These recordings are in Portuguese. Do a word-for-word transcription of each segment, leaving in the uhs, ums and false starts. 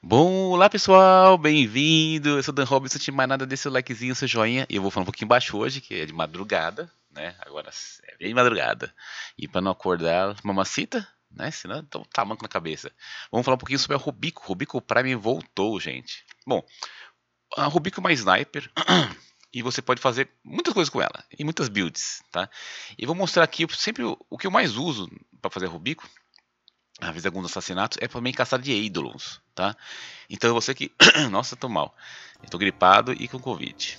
Bom, olá pessoal, bem-vindo, eu sou Dan Robson, se não tem mais nada, deixa o likezinho, seu joinha, e eu vou falar um pouquinho baixo hoje, que é de madrugada, né, agora é bem madrugada, e para não acordar, mamacita, né, senão tá um tamanco na cabeça. Vamos falar um pouquinho sobre a Rubico, Rubico Prime voltou, gente. Bom, a Rubico é uma sniper, e você pode fazer muitas coisas com ela, e muitas builds, tá, e vou mostrar aqui sempre o, o que eu mais uso para fazer a Rubico. Às vezes alguns assassinatos, é para mim caçar de Eidolons, tá? Então você que... Nossa, tô mal. Eu tô gripado e com Covid.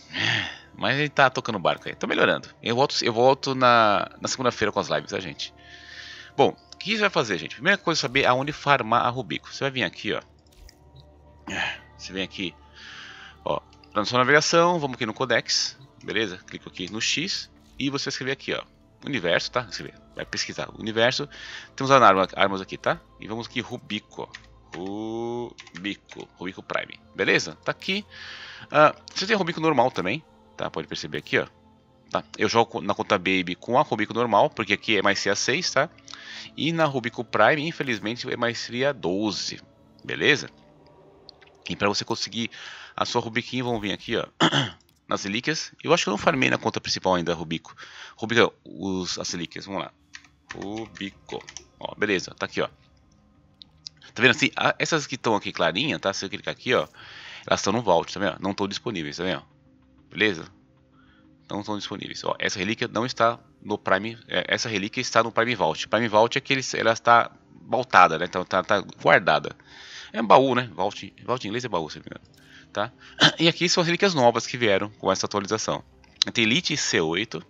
Mas ele tá tocando o barco aí, tô melhorando. Eu volto, eu volto na, na segunda-feira com as lives, tá, gente? Bom, o que você vai fazer, gente? Primeira coisa é saber aonde farmar a Rubico. Você vai vir aqui, ó. Você vem aqui, ó. Na sua navegação, vamos aqui no Codex, beleza? Clico aqui no X e você vai escrever aqui, ó. Universo, tá? Vai pesquisar o universo. Temos as arma, armas aqui, tá? E vamos aqui, Rubico. Rubico. Rubico Prime. Beleza? Tá aqui. Uh, você tem a Rubico normal também, tá? Pode perceber aqui, ó. Tá? Eu jogo na conta Baby com a Rubico normal, porque aqui é Maestria seis, tá? E na Rubico Prime, infelizmente, é Maestria doze. Beleza? E pra você conseguir a sua Rubiquinha, vamos vir aqui, ó. Nas relíquias, eu acho que eu não farmei na conta principal ainda, Rubico. Rubico, os, as relíquias, vamos lá. Rubico. Ó, beleza, tá aqui, ó. Tá vendo assim? A, essas que estão aqui clarinha, tá? Se eu clicar aqui, ó. Elas estão no Vault, tá vendo? Não estão disponíveis, tá vendo? Beleza? Não estão disponíveis. Ó, essa relíquia não está no Prime... É, essa relíquia está no Prime Vault. Prime Vault é que ele, ela está baltada, né? Então tá, tá guardada. É um baú, né? Vault, Vault em inglês é baú, se não me engano. Tá? E aqui são as relíquias novas que vieram com essa atualização. Tem Elite C oito,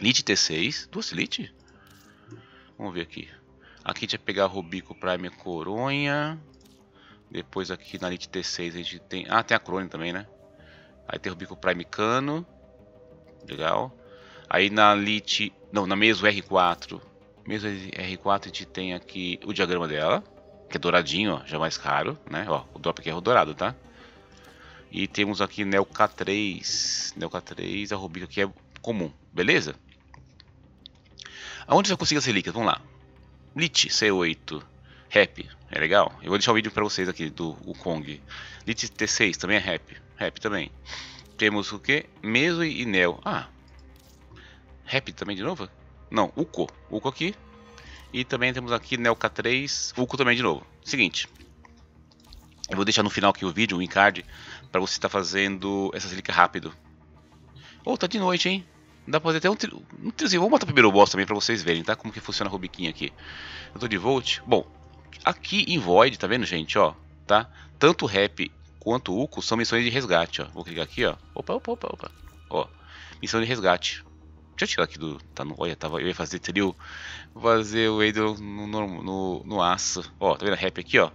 Elite T seis, duas Elite? Vamos ver aqui. Aqui a gente vai pegar Rubico Prime Coronha. Depois aqui na Elite T seis a gente tem... Ah, tem a Crônia também, né? Aí tem Rubico Prime Cano. Legal. Aí na Elite... Não, na Meso R quatro. Meso R quatro a gente tem aqui o diagrama dela. Que é douradinho, ó, já mais caro, né? Ó, o drop aqui é o dourado, tá? E temos aqui Neo K três, Neo K três, a Rubico aqui é comum, beleza? Aonde você consegue as relíquias? Vamos lá. Lit C oito, Rap, é legal? Eu vou deixar o um vídeo para vocês aqui do Wukong. Lit T seis também é Rap, Rap também. Temos o que? Meso e Neo. Ah, Rap também de novo? Não, Uco, Uco aqui. E também temos aqui Neo K três, Uco também de novo. Seguinte. Eu vou deixar no final aqui o vídeo, o encard, para você estar tá fazendo essas relíquias rápido. Oh, tá de noite, hein? Dá pra fazer até um trio. Um triozinho. Vou botar primeiro o boss também para vocês verem, tá? Como que funciona a Rubiquinha aqui. Eu tô de Volt. Bom, aqui em Void, tá vendo, gente? Ó, tá? Tanto Rap quanto o Uco são missões de resgate, ó. Vou clicar aqui, ó. Opa, opa, opa, opa. Ó, missão de resgate. Deixa eu tirar aqui do... Tá no... Olha, tava... eu ia fazer trio. Vou fazer o Eidolon no, no, no, no aço. Ó, tá vendo a Rap aqui, ó?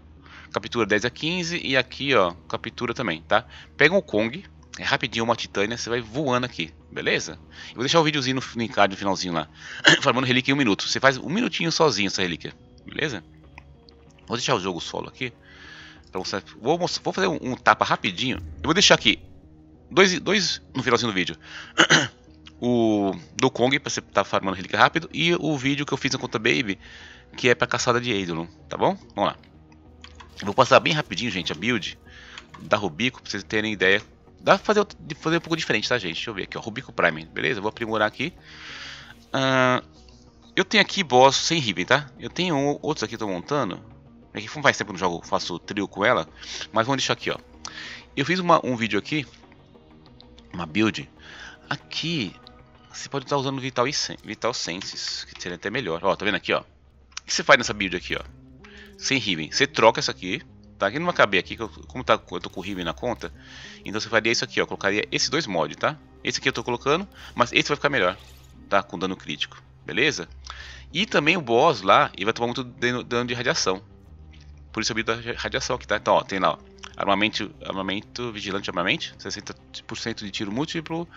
Captura dez a quinze e aqui, ó, captura também, tá? Pega um Kong, é rapidinho uma titânia, você vai voando aqui, beleza? Eu vou deixar o videozinho no, no encard, no finalzinho lá, formando relíquia em um minuto. Você faz um minutinho sozinho essa relíquia, beleza? Vou deixar o jogo solo aqui. Pra mostrar, vou, mostrar, vou fazer um, um tapa rapidinho. Eu vou deixar aqui dois, dois no finalzinho do vídeo. O do Kong, pra você estar tá farmando relíquia rápido. E o vídeo que eu fiz na conta Baby, que é pra caçada de Eidolon, tá bom? Vamos lá. Eu vou passar bem rapidinho, gente, a build da Rubico, pra vocês terem ideia. Dá pra fazer, fazer um pouco diferente, tá, gente? Deixa eu ver aqui, ó, Rubico Prime, beleza? Eu vou aprimorar aqui. Uh, eu tenho aqui boss sem ribbon, tá? Eu tenho um, outros aqui que eu tô montando. Aqui faz tempo que eu não jogo, faço trio com ela. Mas vamos deixar aqui, ó. Eu fiz uma, um vídeo aqui, uma build. Aqui, você pode estar usando Vital, Vital Senses, que seria até melhor. Ó, tá vendo aqui, ó? O que você faz nessa build aqui, ó? Sem ribbon, você troca essa aqui, tá? Que não vai caber aqui, como tá, eu tô com o ribbon na conta. Então você faria isso aqui, ó, colocaria esses dois mods, tá? Esse aqui eu tô colocando, mas esse vai ficar melhor, tá? Com dano crítico, beleza? E também o boss lá, ele vai tomar muito dano de radiação. Por isso eu da radiação aqui, tá? Então, ó, tem lá, ó, armamento, armamento, vigilante, armamento, sessenta por cento de tiro múltiplo.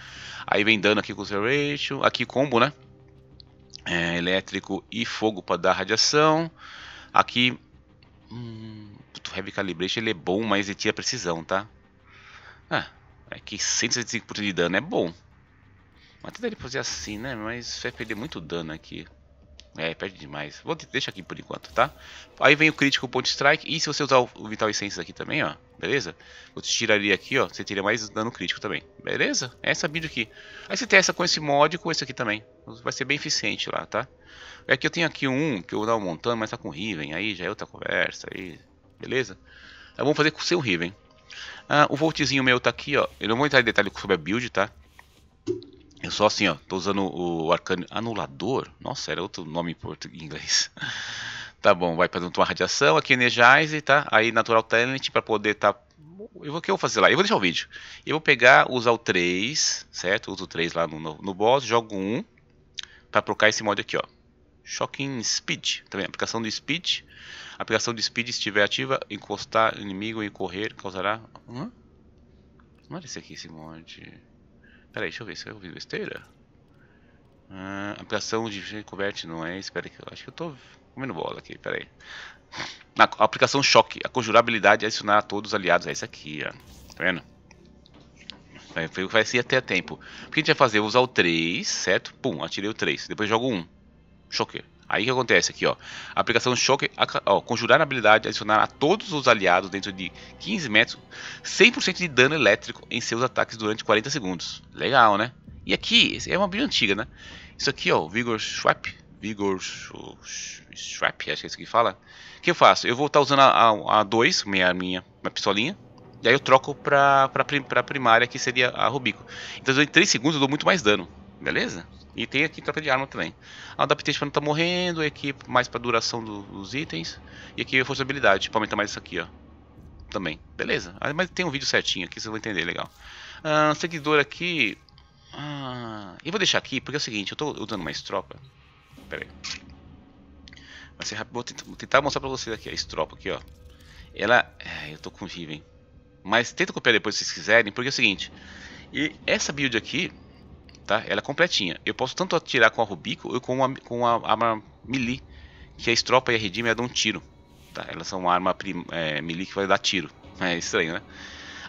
Aí vem dano aqui com o Serration, aqui combo, né? É, elétrico e fogo pra dar radiação. Aqui... Hum, o Heavy Calibration ele é bom, mas ele tira precisão, tá? Ah, é que cento e sessenta e cinco por cento de dano é bom. Mas até ele fazer assim, né? Mas vai perder muito dano aqui. É, perde demais. Vou deixar aqui por enquanto, tá? Aí vem o crítico, o Point Strike. E se você usar o Vital Essence aqui também, ó, beleza? Você tiraria aqui, ó, você teria mais dano crítico também, beleza? É essa build aqui. Aí você testa com esse mod e com esse aqui também. Vai ser bem eficiente lá, tá? É que eu tenho aqui um que eu vou dar um montando, mas tá com Riven, aí já é outra conversa, aí, beleza? Aí vamos fazer com o seu Riven. Ah, o Voltzinho meu tá aqui, ó. Eu não vou entrar em detalhe sobre a build, tá? Eu só assim, ó, tô usando o arcano anulador. Nossa, era outro nome em português, em inglês. Tá bom, vai para uma radiação, aqui energize, tá? Aí natural talent para poder tá... Eu vou, o que eu vou fazer lá? Eu vou deixar o vídeo. Eu vou pegar, usar o três, certo? Uso o três lá no, no, no boss, jogo um para procar esse mod aqui, ó. Shocking Speed, também, aplicação do Speed. A aplicação do Speed, se estiver ativa, encostar inimigo e correr, causará... Hã? Não era esse aqui, esse mod... Pera aí, deixa eu ver se eu ouvi besteira. Ah, aplicação de converte, não é? Espera que eu acho que eu tô comendo bola aqui, pera aí. Na aplicação choque, a conjurabilidade é adicionar a todos os aliados. É isso aqui, ó. Tá vendo? Vai, vai ser até tempo. O que a gente vai fazer? Eu vou usar o três, certo? Pum, atirei o três. Depois jogo um. Choque. Aí o que acontece aqui, ó. A aplicação choque, ó, conjurar a habilidade, adicionar a todos os aliados dentro de quinze metros cem por cento de dano elétrico em seus ataques durante quarenta segundos. Legal, né? E aqui, é uma build antiga, né? Isso aqui, ó, Vigor Swap. Vigor Swap, acho que é isso que fala. O que eu faço? Eu vou estar usando a dois, minha, minha, minha pistolinha. E aí eu troco pra, pra, pra primária, que seria a Rubico. Então durante três segundos eu dou muito mais dano. Beleza? E tem aqui troca de arma também. A adaptation pra não tá morrendo, aqui mais pra duração do, dos itens. E aqui a força de habilidade, pra aumentar mais isso aqui, ó. Também, beleza? Ah, mas tem um vídeo certinho aqui, vocês vão entender, legal. Ah, seguidor aqui... Ah, eu vou deixar aqui, porque é o seguinte, eu tô usando uma estropa. Pera aí. Vai ser rápido, vou tentar, vou tentar mostrar pra vocês aqui a estropa aqui, ó. Ela... É, eu tô com Riven. Mas tenta copiar depois se vocês quiserem, porque é o seguinte. E essa build aqui... Tá? Ela é completinha. Eu posso tanto atirar com a Rubico ou com a, com a arma melee, que a estropa e a redime ela dão um tiro. Tá? Elas são uma arma prim, é, melee que vai dar tiro. É estranho, né?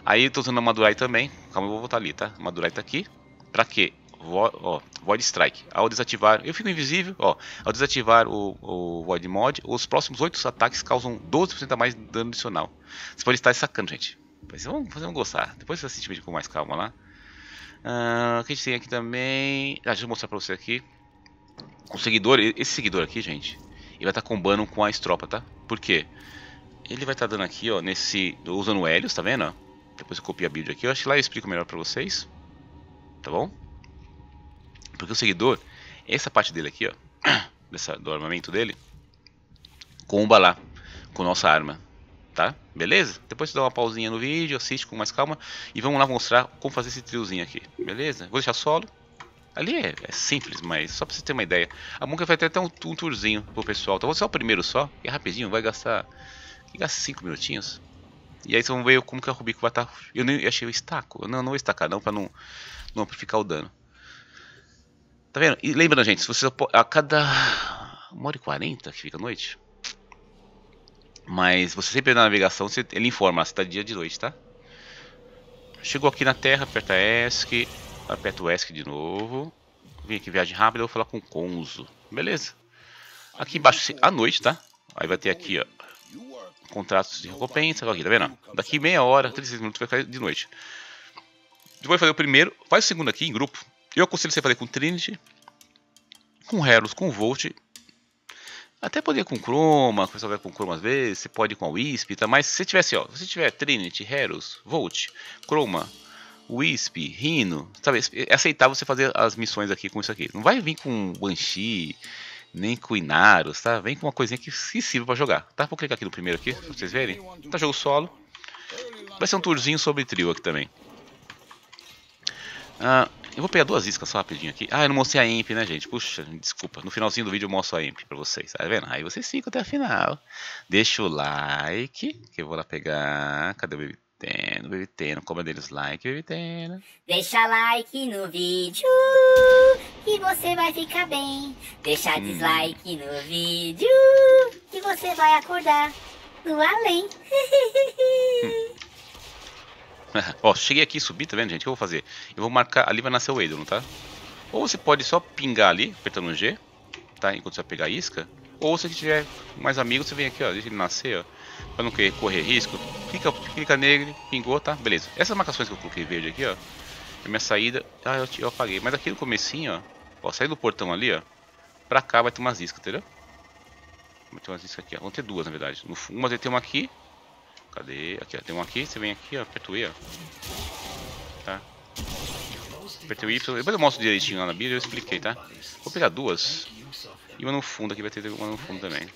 Aí eu tô usando a Madurai também. Calma, eu vou voltar ali, tá? A Madurai tá aqui. Pra quê? Vo, ó, Void Strike. Ao desativar, eu fico invisível. Ó, ao desativar o, o Void Mod, os próximos oito ataques causam doze por cento a mais de dano adicional. Você pode estar sacando, gente. Vocês vão, vocês vão gostar. Depois você assiste o vídeo com mais calma lá. Uh, o que a gente tem aqui também... Ah, deixa eu mostrar pra você aqui. O seguidor, esse seguidor aqui, gente, ele vai estar tá combando com a estropa, tá? Por quê? Ele vai estar tá dando aqui, ó, nesse... Usando o Helios, tá vendo? Ó? Depois eu copio a build aqui, eu acho que lá eu explico melhor pra vocês. Tá bom? Porque o seguidor, essa parte dele aqui, ó, dessa, do armamento dele, comba lá com nossa arma. Tá? Beleza? Depois você dá uma pausinha no vídeo, assiste com mais calma. E vamos lá mostrar como fazer esse triozinho aqui. Beleza? Vou deixar solo. Ali é, é simples, mas só pra você ter uma ideia. A Monka vai ter até um, um tourzinho pro pessoal. Então vou só o primeiro só. E é rapidinho, vai gastar... Gasta cinco minutinhos. E aí vocês vão ver como que a Rubico vai estar... Tá... Eu nem eu achei o estaco. Não, não vou estacar não, pra não, não amplificar o dano. Tá vendo? E lembrando, gente, se você... A cada... uma hora e quarenta que fica a noite... Mas você sempre na navegação, você, ele informa, você tá dia de noite, tá? Chegou aqui na Terra, aperta E S C, aperta o E S C de novo. Vim aqui, viagem rápida, eu vou falar com o Conzo, beleza? Aqui embaixo, à noite, tá? Aí vai ter aqui, ó, contratos de recompensa, aqui, tá vendo? Daqui meia hora, trinta e seis minutos, vai ficar de noite. Depois fazer o primeiro, faz o segundo aqui em grupo. Eu aconselho você a fazer com Trinity, com Heros, com Volt. Até poder com Chroma, o pessoal vai com Chroma às vezes, você pode ir com a Wisp, tá? Mas se você tivesse, ó, se você tiver Trinity, Heros, Volt, Chroma, Wisp, Rhino, sabe? É aceitável você fazer as missões aqui com isso aqui. Não vai vir com Banshee, nem com Inaros, tá? Vem com uma coisinha que se sirva pra jogar, tá? Vou clicar aqui no primeiro aqui, pra vocês verem. Tá jogo solo. Vai ser um tourzinho sobre trio aqui também. Ah... Eu vou pegar duas iscas só rapidinho aqui. Ah, eu não mostrei a imp, né, gente? Puxa, desculpa. No finalzinho do vídeo eu mostro a imp pra vocês. Tá vendo? Aí vocês ficam até a final. Deixa o like, que eu vou lá pegar... Cadê o Viviteno? Viviteno, cobra deles like, Viviteno. Deixa like no vídeo, que você vai ficar bem. Deixa hum. dislike no vídeo, que você vai acordar no além. hum. Ó, cheguei aqui e subi, tá vendo, gente? O que eu vou fazer? Eu vou marcar, ali vai nascer o Eidolon, tá? Ou você pode só pingar ali, apertando um G. tá? Enquanto você vai pegar isca. Ou se tiver mais amigos, você vem aqui, ó, deixa ele nascer, ó, pra não querer correr risco. Clica, clica nele, pingou, tá? Beleza. Essas marcações que eu coloquei verde aqui, ó, é minha saída. Ah, eu, eu apaguei. Mas aqui no comecinho, ó, ó, sair do portão ali, ó, pra cá vai ter umas iscas, entendeu? Vai ter umas iscas aqui, ó. Vão ter duas, na verdade. No, uma vai ter uma aqui. Cadê? Aqui, ó, tem uma aqui. Você vem aqui, ó, aperta o E, ó. Tá? Aperta o Y. Depois eu mostro direitinho lá na Bíblia, eu expliquei, tá? Vou pegar duas. E uma no fundo aqui, vai ter uma no fundo também.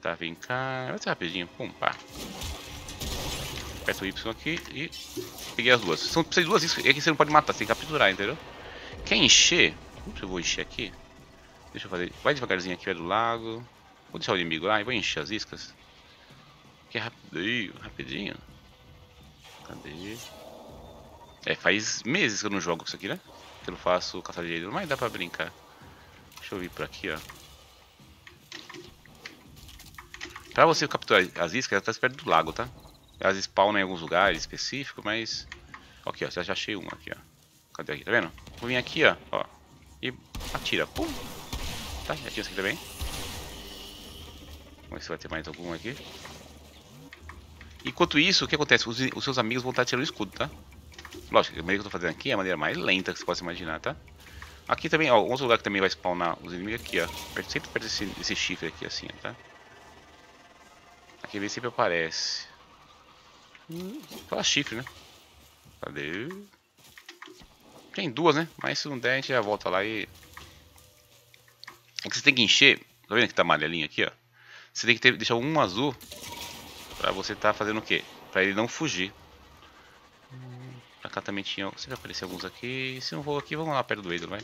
Tá, vem cá. Vai ser rapidinho. Pum, pá. Aperta o Y aqui e peguei as duas. São precisam de duas iscas. É que você não pode matar, você tem que capturar, entendeu? Quer encher? Ups, eu vou encher aqui. Deixa eu fazer. Vai devagarzinho aqui, vai do lado. Vou deixar o inimigo lá e vou encher as iscas. Que é rapidinho, rapidinho. Cadê? É, faz meses que eu não jogo isso aqui, né? Que eu não faço caçadeiro, mas dá pra brincar. Deixa eu vir por aqui, ó. Pra você capturar as iscas, ela tá perto do lago, tá? Elas spawnam em alguns lugares específicos, mas... Aqui, ó, já achei uma aqui, ó. Cadê aqui, tá vendo? Vou vir aqui, ó, ó. E atira, pum. Tá, já tinha isso aqui também. Vamos ver se vai ter mais alguma aqui. Enquanto isso, o que acontece? Os, os seus amigos vão estar tirando o escudo, tá? Lógico, a maneira que eu tô fazendo aqui é a maneira mais lenta que você possa imaginar, tá? Aqui também, ó, um outro lugar que também vai spawnar os inimigos aqui, ó. Sempre perto desse, desse chifre aqui, assim, tá? Aqui ele sempre aparece. Fala chifre, né? Cadê? Tem duas, né? Mas se não der, a gente já volta lá e... É que você tem que encher... Tá vendo que tá amarelinho aqui, ó? Você tem que ter, deixar um azul... Pra você tá fazendo o quê? Pra ele não fugir. Pra cá também tinha... Sempre aparecer alguns aqui. Se não vou aqui, vamos lá perto do Eidolon, vai.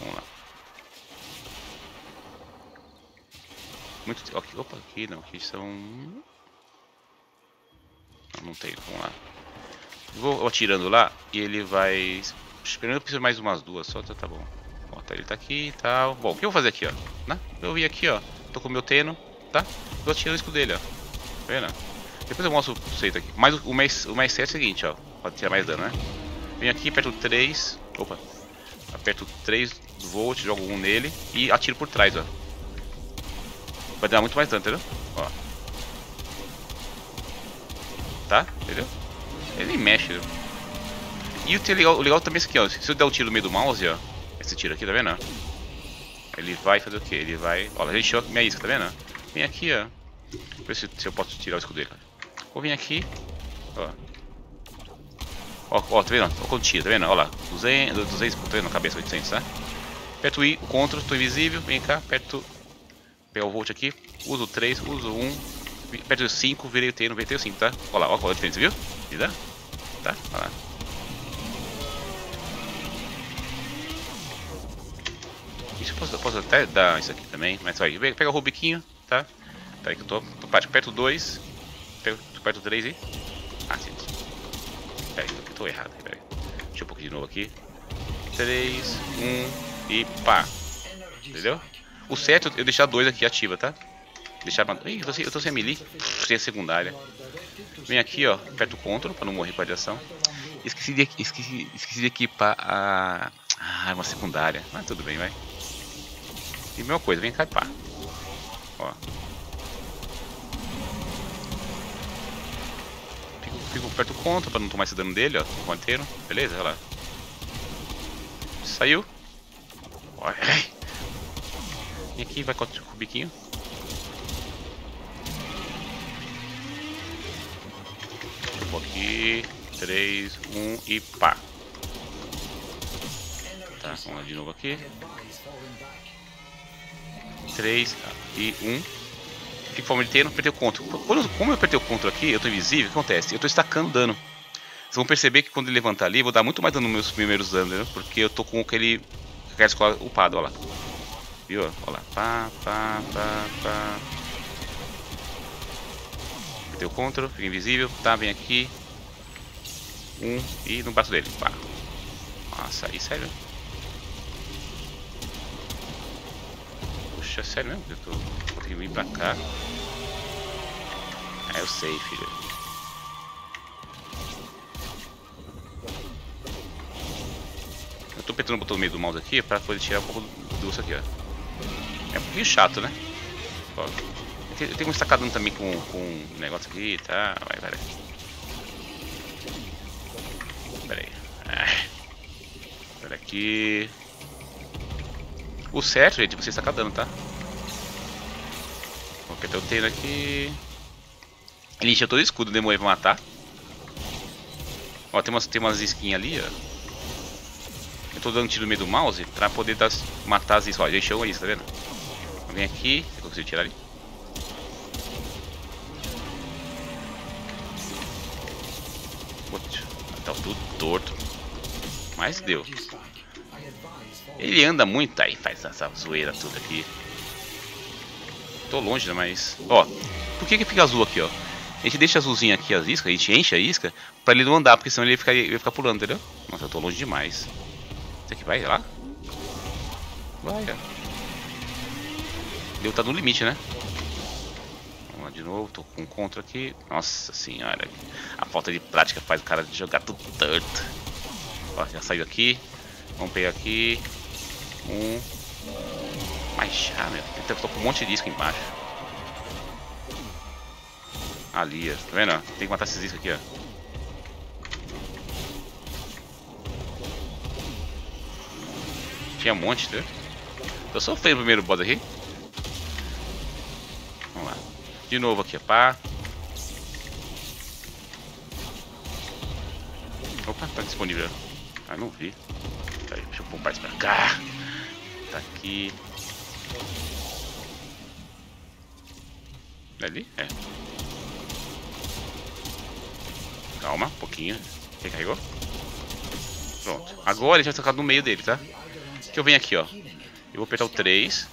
Vamos lá. Muito... Aqui, opa, aqui não. Aqui são... Não, não tem. Vamos lá. Vou atirando lá e ele vai... Primeiro eu preciso mais umas duas só, tá, tá bom. Ó, tá, ele tá aqui e tal. Bom, o que eu vou fazer aqui, ó? Né? Eu vim aqui, ó. Tô com o meu Teno, tá? Vou atirar o escudo dele, ó. Pena. Depois eu mostro o conceito aqui. Mas o mais, o mais certo é o seguinte, ó. Pode tirar mais dano, né? Vem aqui, aperto três. Opa. Aperto três do Volt, jogo um nele e atiro por trás, ó. Vai dar muito mais dano, entendeu? Ó. Tá? Entendeu? Ele nem mexe, entendeu? E o legal, o legal também é esse aqui, ó. Se eu der o um tiro no meio do mouse, ó. Esse tiro aqui, tá vendo? Ele vai fazer o quê? Ele vai... Ó, ele encheu a minha isca, tá vendo? Vem aqui, ó. Ver se, se eu posso tirar o escudo dele. Vou vir aqui. Ó. Ó, ó, tá vendo? Ó, quanto tira, tá vendo? Ó lá. duzentos, duzentos, tá vendo? Cabeça oitocentos, tá? Aperto I, o contra, tô invisível. Vem cá, aperto. Pegar o Volt aqui. Uso o três, uso o um. Aperto o cinco, virei o T, não virei o cinco, tá? Ó lá, ó qual é a diferença, viu? Vida? Tá? Ó lá. Isso eu posso, eu posso até dar isso aqui também. Mas vai, pega o Rubiquinho, tá? Peraí que eu tô, tô perto do dois, perto do três e... Ah, sim. Peraí, eu tô errado. Peraí. Deixa um pouco de novo aqui. três, um e pá. Entendeu? O certo eu deixar dois aqui ativa, tá? Deixar... Ih, eu tô sem, eu tô sem a melee. Sem a secundária. Vem aqui, ó. Aperta o control pra não morrer com a radiação. Esqueci de, esqueci, esqueci de equipar a... Ah, uma secundária. Mas tudo bem, vai. E mesma coisa. Vem cá e pá. Ó. Fico perto do contra pra não tomar esse dano dele, ó. O inteiro, beleza? Olha lá. Saiu. E aqui vai com o biquinho. Um pouco aqui. três, um e pá. Tá, vamos lá de novo aqui. três e um. Fico forma de ter, não apertei o control. Quando, como eu apertei o control aqui, eu tô invisível, o que acontece? Eu tô estacando dano. Vocês vão perceber que quando ele levantar ali, eu vou dar muito mais dano nos meus primeiros danos, né? Porque eu tô com aquele... Aquela escola upada, ó lá. Viu? Ó lá. Pá, pá, pá, pá. Apertei o control, fica invisível. Tá, vem aqui. Um, e no braço dele. Pá. Nossa, aí, sério? Puxa, sério mesmo? Eu tô... Tem que vir pra cá. Ah, eu sei, filho. Eu tô apertando o botão no meio do mouse aqui pra poder tirar um pouco do osso aqui, ó. É um pouquinho chato, né? Ó, eu tenho um estacadão também com o um negócio aqui, tá? Vai, pera aí. Pera aí. Ah. Pera aqui. O certo, gente, você estacadando, tá? Porque eu tenho aqui. Ele encheu todo o escudo, demorei pra matar. Ó, tem umas, tem umas skins ali, ó. Eu tô dando tiro no meio do mouse pra poder dar, matar as iscas. Ó, já encheu isso, tá vendo? Vem aqui, eu consigo tirar ali. Putz, tá tudo torto. Mas deu. Ele anda muito, aí faz essa zoeira toda aqui. Tô longe, né, mas... Ó, por que que fica azul aqui, ó? A gente deixa azulzinha aqui as iscas, a gente enche a isca pra ele não andar, porque senão ele ia ficar, ele ia ficar pulando, entendeu? Nossa, eu tô longe demais. Isso aqui vai lá? Vai, ó. Deu, tá no limite, né? Vamos lá de novo, tô com um contra aqui. Nossa senhora, a falta de prática faz o cara jogar tudo torto. Ó, já saiu aqui. Vamos pegar aqui. Um. Mas já, meu. Eu tô com um monte de isca embaixo. Ali, ó. Tá vendo? Ó? Tem que matar esses iscas aqui, ó. Tinha um monte, tá? Eu sofri o primeiro boss aqui. Vamos lá. De novo aqui, pá. Opa, tá disponível. Ah, não vi. Aí, deixa eu poupar isso pra cá. Tá aqui. Ali? É. Calma, um pouquinho. Recarregou. Pronto. Agora ele já tá colocado no meio dele, tá? Que eu venho aqui, ó. Eu vou apertar o três.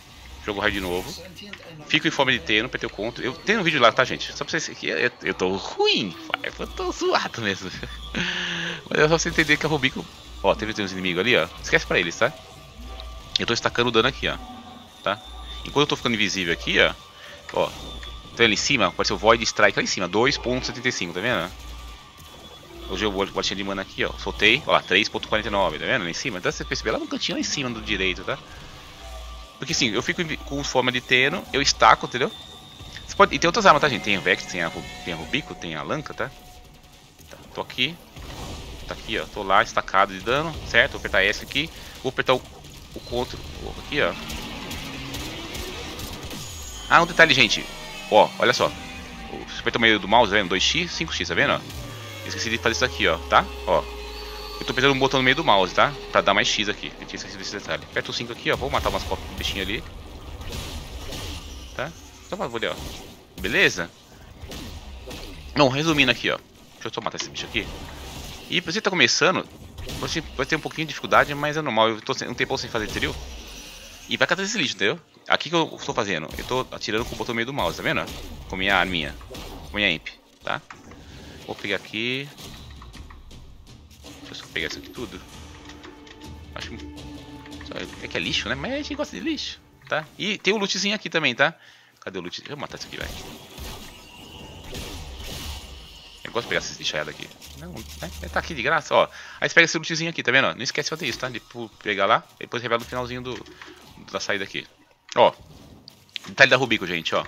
Jogo o raio de novo. Fico em forma de T, não apertei o contra. Eu tenho um vídeo lá, tá, gente? Só pra vocês que eu, eu tô ruim. Eu tô zoado mesmo. Mas é só pra você entender que a Rubico... Ó, teve uns inimigos ali, ó. Esquece pra eles, tá? Eu tô estacando o dano aqui, ó. Tá? Enquanto eu tô ficando invisível aqui, ó. Ó. Então ali em cima, apareceu o Void Strike lá em cima. dois ponto setenta e cinco, tá vendo? Hoje eu vou botinha de mana aqui, ó. Soltei, ó, três ponto quarenta e nove, tá vendo? Lá em cima. Então você percebeu lá no cantinho, lá em cima do direito, tá? Porque assim, eu fico com forma de Teno, eu estaco, entendeu? Você pode... E tem outras armas, tá, gente? Tem a Vex, tem a, Rub... tem a Rubico, tem a Lanca, tá? Tá? Tô aqui. Tá aqui, ó. Tô lá, estacado de dano, certo? Vou apertar S aqui. Vou apertar o, o contra aqui, ó. Ah, um detalhe, gente. Ó, olha só. Você aperta o meio do mouse, tá vendo? dois x, cinco x, tá vendo, ó? Esqueci de fazer isso aqui, ó, tá? Ó. Eu tô apertando um botão no meio do mouse, tá? Pra dar mais X aqui. Eu tinha esquecido desse detalhe. Aperta o cinco aqui, ó. Vou matar umas cópias do bichinho ali. Tá? Só pra olhar, ó. Beleza? Bom, resumindo aqui, ó. Deixa eu só matar esse bicho aqui. E pra você que tá começando, você vai ter um pouquinho de dificuldade, mas é normal. Eu tô um tempão sem fazer trio. E vai catar esse lixo, entendeu? Aqui que eu tô fazendo. Eu tô atirando com o botão no meio do mouse, tá vendo? Com minha arminha. Com minha imp, tá? Vou pegar aqui. Deixa eu só pegar isso aqui tudo. Acho que... É que é lixo, né? Mas a gente gosta de lixo, tá? E tem o lootzinho aqui também, tá? Cadê o loot? Deixa eu matar isso aqui, vai. Eu gosto de pegar essas lixadas aqui. Não, é, tá aqui de graça, ó. Aí você pega esse lootzinho aqui, tá vendo? Não esquece de fazer isso, tá? De pegar lá, depois revela no finalzinho do, da saída aqui. Ó, detalhe da Rubico, gente, ó.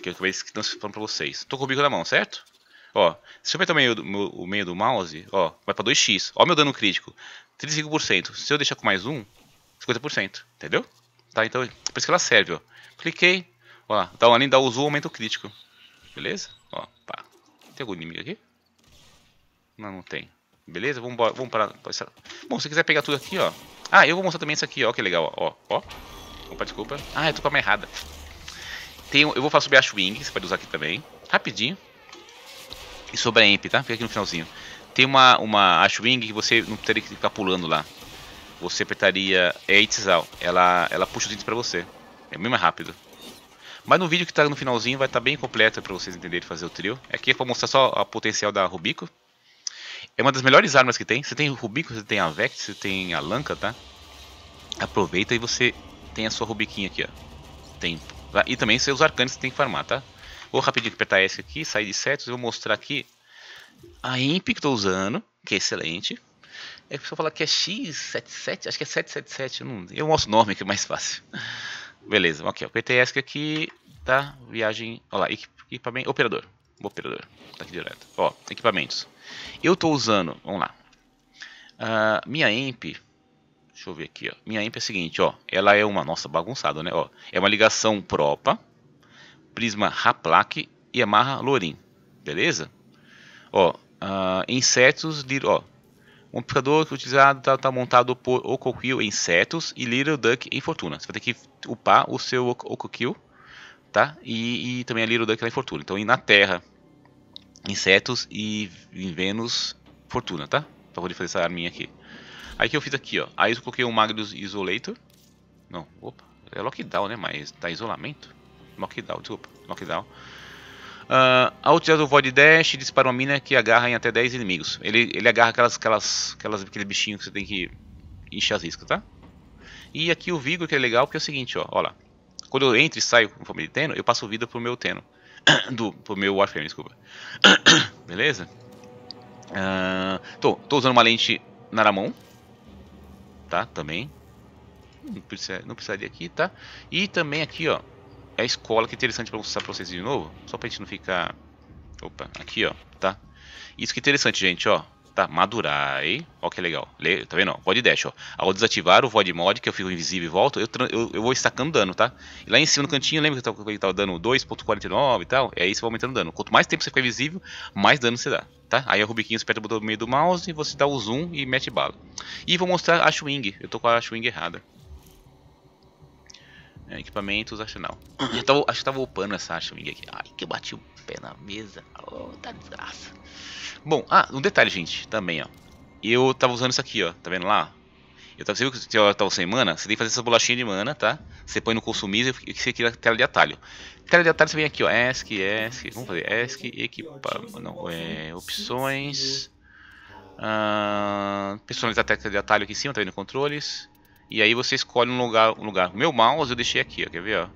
Que eu acabei falando pra vocês. Tô com o Rubico na mão, certo? Ó, se eu apertar o meio, do, o meio do mouse, ó, vai pra dois x. Ó, meu dano crítico, trinta e cinco por cento. Se eu deixar com mais um, cinquenta por cento. Entendeu? Tá, então, por isso que ela serve, ó. Cliquei, ó, dá um além, dá o zoom, aumenta o crítico. Beleza? Ó, pá. Tem algum inimigo aqui? Não, não tem. Beleza? Vamos embora, vamos parar. Essa... Bom, se você quiser pegar tudo aqui, ó. Ah, eu vou mostrar também isso aqui, ó, que legal, ó. Ó, opa, desculpa. Ah, eu tô com a mão errada. Tem, eu vou falar sobre a Ash Wing, você pode usar aqui também. Rapidinho. E sobre a Imp, tá? Fica aqui no finalzinho. Tem uma, uma Ash Wing que você não teria que ficar pulando lá. Você apertaria... É Itzal. Ela, ela puxa os itens pra você. É bem mais rápido. Mas no vídeo que tá no finalzinho vai estar tá bem completo pra vocês entenderem fazer o trio. Aqui é pra mostrar só a potencial da Rubico. É uma das melhores armas que tem. Você tem Rubico, você tem a Vex, você tem a Lanca, tá? Aproveita e você tem a sua Rubiquinha aqui, ó. Tempo. Tá? E também seus arcanos que tem que farmar, tá? Vou rapidinho apertar S aqui, sair de Cetus, eu vou mostrar aqui a Imp que estou usando, que é excelente. É que o pessoal fala que é X setenta e sete, acho que é sete sete sete, não... eu mostro o nome que é mais fácil. Beleza, ok, o P T S aqui, tá, viagem, olha lá, equipamento, operador, operador, tá aqui direto, ó, equipamentos. Eu tô usando, vamos lá, uh, minha E M P, deixa eu ver aqui, ó, minha E M P é a seguinte, ó, ela é uma, nossa, bagunçada, né, ó, é uma ligação Propa, Prisma Raplac e Amarra Lorin, beleza? Ó, uh, insetos, ó, um amplificador utilizado está tá montado por Ocoquil em Cetus e Little Duck em Fortuna. Você vai ter que upar o seu Ocoquil, tá? E, e também a Little Duck lá em Fortuna. Então, na Terra, em Cetus e em Vênus, Fortuna, tá? Pra poder fazer essa arminha aqui. Aí que eu fiz aqui, ó. Aí eu coloquei um Magnus Isolator. Não, opa, é Lockdown, né? Mas tá isolamento? Lockdown, desculpa, Lockdown. Uh, ao tirar do Void Dash, dispara uma mina que agarra em até dez inimigos. Ele, ele agarra aquelas, aquelas, aquelas, aquele bichinho que você tem que encher as riscas, tá? E aqui o Vigor, que é legal, porque é o seguinte, ó, ó lá. Quando eu entro e saio com o Viviteno, eu passo vida pro meu Teno. Do, pro meu Warframe, desculpa. Beleza? Uh, tô, tô usando uma lente Naramon. Tá, também. Não, precisa, não precisaria aqui, tá? E também aqui, ó. É a escola que é interessante para mostrar para vocês de novo, só para a gente não ficar... Opa, aqui ó, tá? Isso que é interessante, gente, ó. Tá, Madurai, ó que legal. Le... Tá vendo, ó? Void Dash, ó. Ao desativar o Void Mod, que eu fico invisível e volto, eu, tra... eu, eu vou estacando dano, tá? E lá em cima no cantinho, lembra que eu tava dando dois ponto quarenta e nove e tal? É isso, vai aumentando dano. Quanto mais tempo você fica invisível, mais dano você dá, tá? Aí o Rubiquinho aperta o botão no meio do mouse, e você dá o zoom e mete bala. E vou mostrar a Ash Wing, eu tô com a Ash Wing errada. É, equipamentos, arsenal. Eu tava, acho que tava upando essa Ash Wing aqui. Ai, que eu bati o pé na mesa. Oh, tá desgraça. Bom, ah, um detalhe, gente, também, ó. Eu tava usando isso aqui, ó. Tá vendo lá? Eu tava, você viu que eu tava sem mana? Você tem que fazer essa bolachinha de mana, tá? Você põe no consumir e você tira a tela de atalho. Tela de atalho você vem aqui, ó. ESC, ESC. Vamos fazer ESC, equipamento. Não, é. Opções. Ah, personalizar a tela de atalho aqui em cima, tá vendo? Controles. E aí você escolhe um lugar, um lugar. O meu mouse eu deixei aqui, ó, quer ver, ó?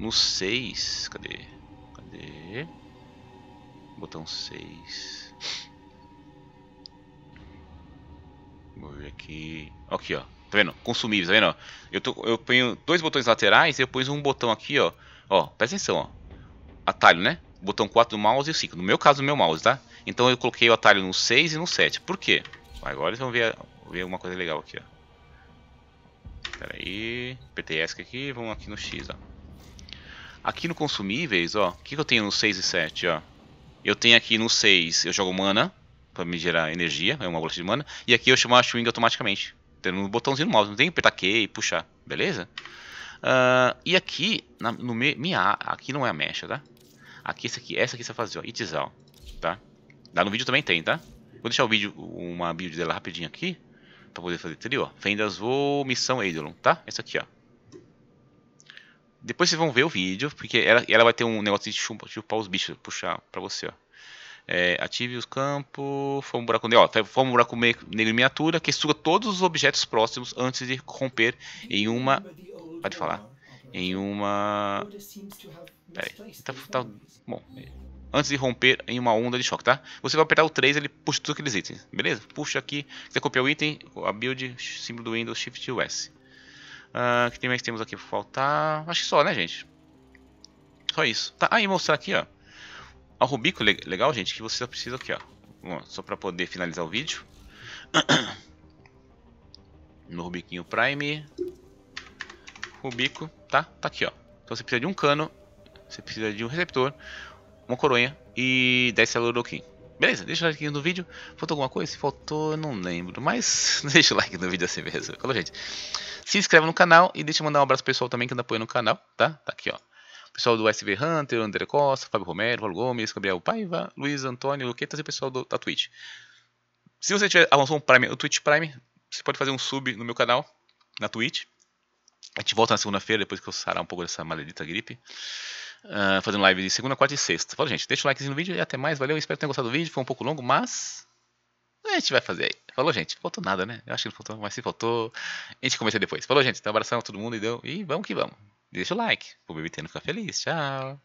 No seis, cadê? Cadê? Botão seis. Vou ver aqui. Aqui, ó. Tá vendo? Consumíveis, tá vendo, ó? Eu tô, eu ponho dois botões laterais e eu ponho um botão aqui, ó. Ó, presta atenção, ó. Atalho, né? Botão quatro do mouse e o cinco. No meu caso, o meu mouse, tá? Então eu coloquei o atalho no seis e no sete. Por quê? Agora vocês vão ver, ver uma coisa legal aqui, ó. Pera aí, P T S aqui, vamos aqui no X, ó. Aqui no consumíveis, ó, o que, que eu tenho no seis e sete, ó? Eu tenho aqui no seis, eu jogo mana, pra me gerar energia, é uma bolsa de mana. E aqui eu chamo a Ash Wing automaticamente, tendo um botãozinho no mouse, não tem que apertar Q e puxar, beleza? Uh, e aqui, na, no me, minha, aqui não é a mecha, tá? Aqui, essa aqui, essa aqui você vai fazer, ó, Itzal, tá? Lá no vídeo também tem, tá? Vou deixar o vídeo, uma build dela rapidinho aqui. Pra poder fazer trio, ó. Fendas Voo, missão Eidolon, tá? Essa aqui, ó. Depois vocês vão ver o vídeo, porque ela, ela vai ter um negócio de chupar, chupar os bichos, puxar pra você, ó. É, ative os campos, forma um buraco negro, ó. Forma um buraco negro em miniatura, que suga todos os objetos próximos antes de romper em uma... Pode falar. Em uma... Peraí. Tá, tá... Bom... Antes de romper em uma onda de choque, tá? Você vai apertar o três, ele puxa todos aqueles itens, beleza? Puxa aqui, você copiar o item, a build, símbolo do Windows, Shift e U S. O que mais temos aqui pra faltar? Acho que só, né, gente? Só isso. Tá, aí ah, mostrar aqui, ó. A Rubico, legal, gente, que você só precisa aqui, ó. Só pra poder finalizar o vídeo. No Rubiquinho Prime. Rubico, tá? Tá aqui, ó. Então você precisa de um cano, você precisa de um receptor, uma coronha e dez celuroquim. Beleza, deixa o like no vídeo. Faltou alguma coisa? Se faltou, eu não lembro. Mas deixa o like no vídeo assim mesmo. Falou, gente. Se inscreve no canal e deixa eu mandar um abraço pro pessoal também que anda apoiando o canal, tá? Tá aqui, ó. Pessoal do S V Hunter, André Costa, Fábio Romero, Paulo Gomes, Gabriel Paiva, Luiz Antônio, Luquetas e o pessoal do, da Twitch. Se você tiver avançou um Prime, o Twitch Prime, você pode fazer um sub no meu canal, na Twitch. A gente volta na segunda-feira, depois que eu sarar um pouco dessa maledita gripe. Uh, fazendo live de segunda, quarta e sexta. Falou, gente, deixa o likezinho no vídeo e até mais. Valeu, espero que tenham gostado do vídeo. Foi um pouco longo, mas a gente vai fazer aí. Falou, gente, faltou nada, né? Eu acho que não faltou, mas se faltou, a gente começa depois. Falou, gente, dá um abração a todo mundo e deu. E vamos que vamos. Deixa o like. O Viviteno fica feliz. Tchau.